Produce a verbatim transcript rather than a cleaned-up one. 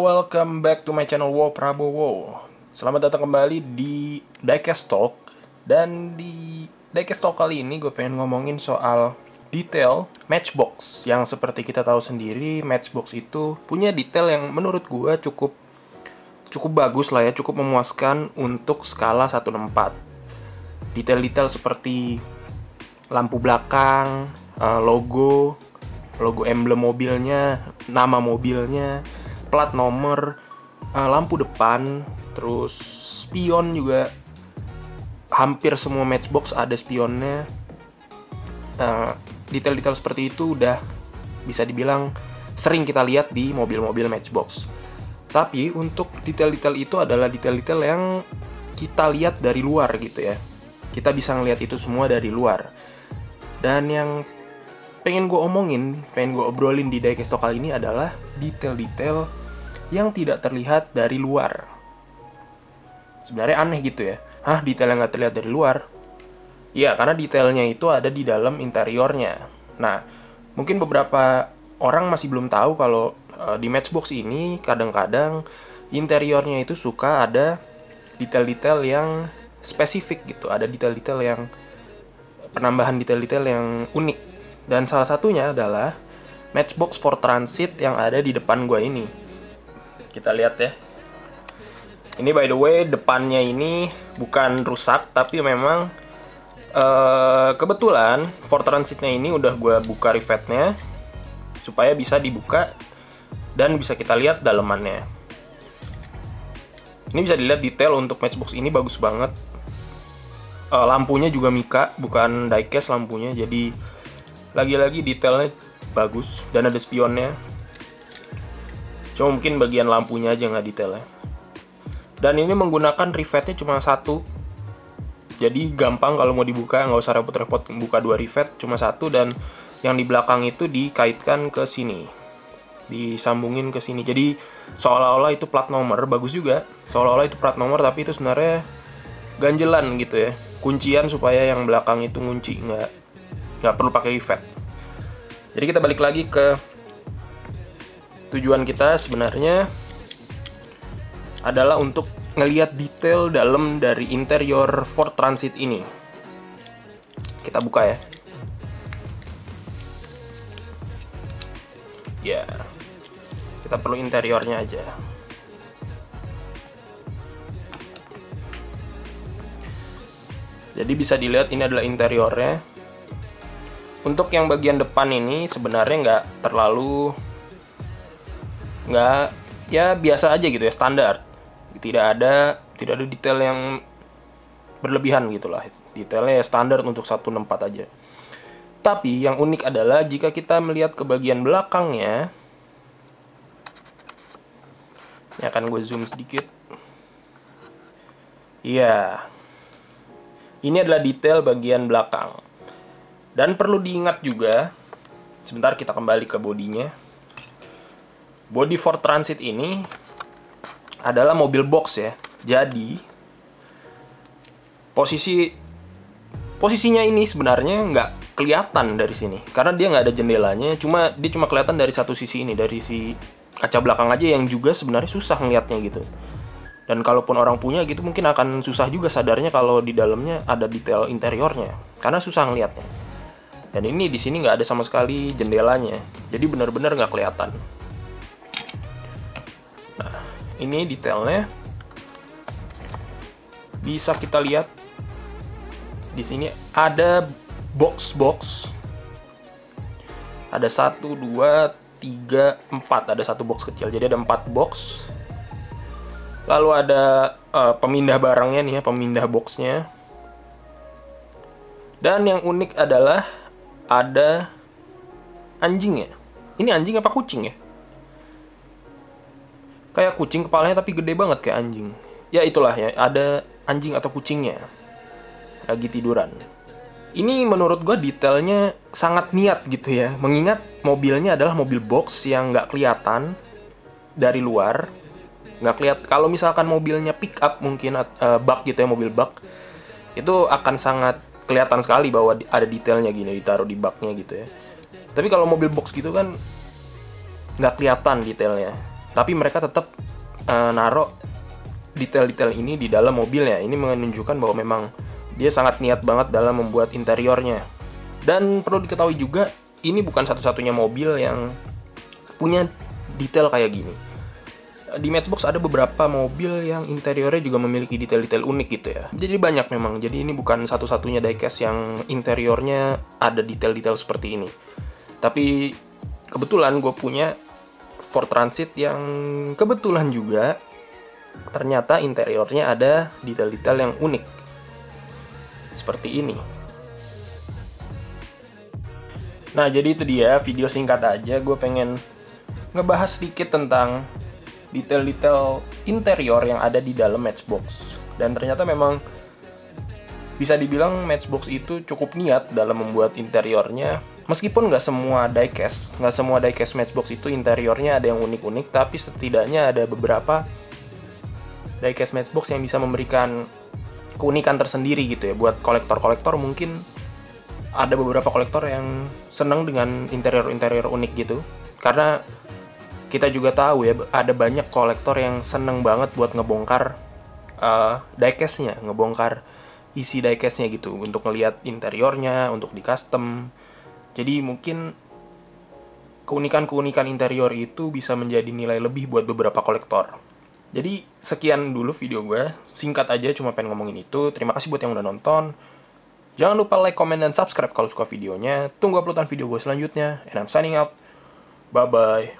welcome back to my channel Wo Prabowo. Selamat datang kembali di Diecast Talk. Dan di Diecast Talk kali ini gue pengen ngomongin soal detail Matchbox. Yang seperti kita tahu sendiri, Matchbox itu punya detail yang menurut gue cukup cukup bagus lah ya, cukup memuaskan untuk skala satu per empat. Detail-detail seperti lampu belakang, logo, logo emblem mobilnya, nama mobilnya, plat nomor, lampu depan, terus spion juga. Hampir semua Matchbox ada spionnya. Detail-detail seperti itu udah bisa dibilang sering kita lihat di mobil-mobil Matchbox. Tapi untuk detail-detail itu adalah detail-detail yang kita lihat dari luar gitu ya. Kita bisa ngelihat itu semua dari luar. Dan yang pengen gue omongin, pengen gue obrolin di Diecast Talk kali ini adalah detail-detail yang tidak terlihat dari luar. Sebenarnya aneh gitu ya. Hah, detail yang nggak terlihat dari luar? Ya, karena detailnya itu ada di dalam interiornya. Nah, mungkin beberapa orang masih belum tahu kalau uh, di Matchbox ini kadang-kadang interiornya itu suka ada detail-detail yang spesifik gitu. Ada detail-detail yang penambahan detail-detail yang unik. Dan salah satunya adalah Matchbox Ford Transit yang ada di depan gua ini. Kita lihat ya. Ini by the way, depannya ini bukan rusak, tapi memang uh, kebetulan Ford Transitnya ini udah gua buka rivetnya supaya bisa dibuka dan bisa kita lihat dalemannya. Ini bisa dilihat detail untuk Matchbox ini bagus banget. Uh, lampunya juga mika, bukan diecast lampunya, jadi lagi-lagi detailnya bagus dan ada spionnya. Cuma mungkin bagian lampunya aja nggak detailnya. Dan ini menggunakan rivetnya cuma satu. Jadi gampang kalau mau dibuka, nggak usah repot-repot buka dua rivet, cuma satu. Dan yang di belakang itu dikaitkan ke sini, disambungin ke sini. Jadi seolah-olah itu plat nomor, bagus juga. Seolah-olah itu plat nomor, tapi itu sebenarnya ganjelan gitu ya. Kuncian supaya yang belakang itu ngunci, nggak nggak perlu pakai rivet. Jadi kita balik lagi ke tujuan kita sebenarnya adalah untuk ngelihat detail dalam dari interior Ford Transit ini. Kita buka ya. Ya, kita perlu interiornya aja. Jadi bisa dilihat ini adalah interiornya. Untuk yang bagian depan ini sebenarnya nggak terlalu, nggak, ya biasa aja gitu ya, standar. Tidak ada, tidak ada detail yang berlebihan gitulah. Detailnya ya standar untuk satu per empat aja. Tapi yang unik adalah jika kita melihat ke bagian belakangnya, ini akan gue zoom sedikit. Iya, ini adalah detail bagian belakang. Dan perlu diingat juga, sebentar kita kembali ke bodinya. Bodi Ford Transit ini adalah mobil box ya. Jadi posisi posisinya ini sebenarnya nggak kelihatan dari sini, karena dia nggak ada jendelanya. Cuma dia cuma kelihatan dari satu sisi ini, dari si kaca belakang aja, yang juga sebenarnya susah ngelihatnya gitu. Dan kalaupun orang punya gitu mungkin akan susah juga sadarnya kalau di dalamnya ada detail interiornya, karena susah ngelihatnya. Dan ini di sini nggak ada sama sekali jendelanya, jadi benar-benar nggak kelihatan. Nah, ini detailnya bisa kita lihat di sini ada box-box, ada satu, dua, tiga, empat, ada satu box kecil, jadi ada empat box. Lalu ada uh, pemindah barangnya nih ya, pemindah boxnya. Dan yang unik adalah ada anjing ya. Ini anjing apa kucing ya? Kayak kucing kepalanya tapi gede banget kayak anjing. Ya itulah ya, ada anjing atau kucingnya lagi tiduran. Ini menurut gue detailnya sangat niat gitu ya. Mengingat mobilnya adalah mobil box yang nggak kelihatan dari luar, nggak kelihatan. Kalau misalkan mobilnya pick up mungkin uh, bak gitu ya, mobil bak, itu akan sangat kelihatan sekali bahwa ada detailnya gini, ditaruh di baknya gitu ya. Tapi kalau mobil box gitu kan nggak kelihatan detailnya. tapi mereka tetap uh, naruh detail-detail ini di dalam mobilnya. Ini menunjukkan bahwa memang dia sangat niat banget dalam membuat interiornya. Dan perlu diketahui juga, ini bukan satu-satunya mobil yang punya detail kayak gini. Di Matchbox ada beberapa mobil yang interiornya juga memiliki detail-detail unik gitu ya. Jadi banyak memang, jadi ini bukan satu-satunya diecast yang interiornya ada detail-detail seperti ini. Tapi kebetulan gue punya Ford Transit yang kebetulan juga ternyata interiornya ada detail-detail yang unik seperti ini. Nah jadi itu dia video singkat aja, gue pengen ngebahas sedikit tentang detail-detail interior yang ada di dalam Matchbox. Dan ternyata memang bisa dibilang Matchbox itu cukup niat dalam membuat interiornya. Meskipun nggak semua diecast, nggak semua diecast Matchbox itu interiornya ada yang unik-unik, tapi setidaknya ada beberapa diecast Matchbox yang bisa memberikan keunikan tersendiri gitu ya. Buat kolektor-kolektor mungkin ada beberapa kolektor yang senang dengan interior-interior unik gitu. Karena kita juga tahu ya, ada banyak kolektor yang seneng banget buat ngebongkar uh, diecast-nya, ngebongkar isi diecast-nya gitu, untuk ngelihat interiornya, untuk di custom. Jadi mungkin keunikan-keunikan interior itu bisa menjadi nilai lebih buat beberapa kolektor. Jadi sekian dulu video gue, singkat aja cuma pengen ngomongin itu. Terima kasih buat yang udah nonton. Jangan lupa like, comment, dan subscribe kalau suka videonya. Tunggu uploadan video gue selanjutnya. And I'm signing out. Bye-bye.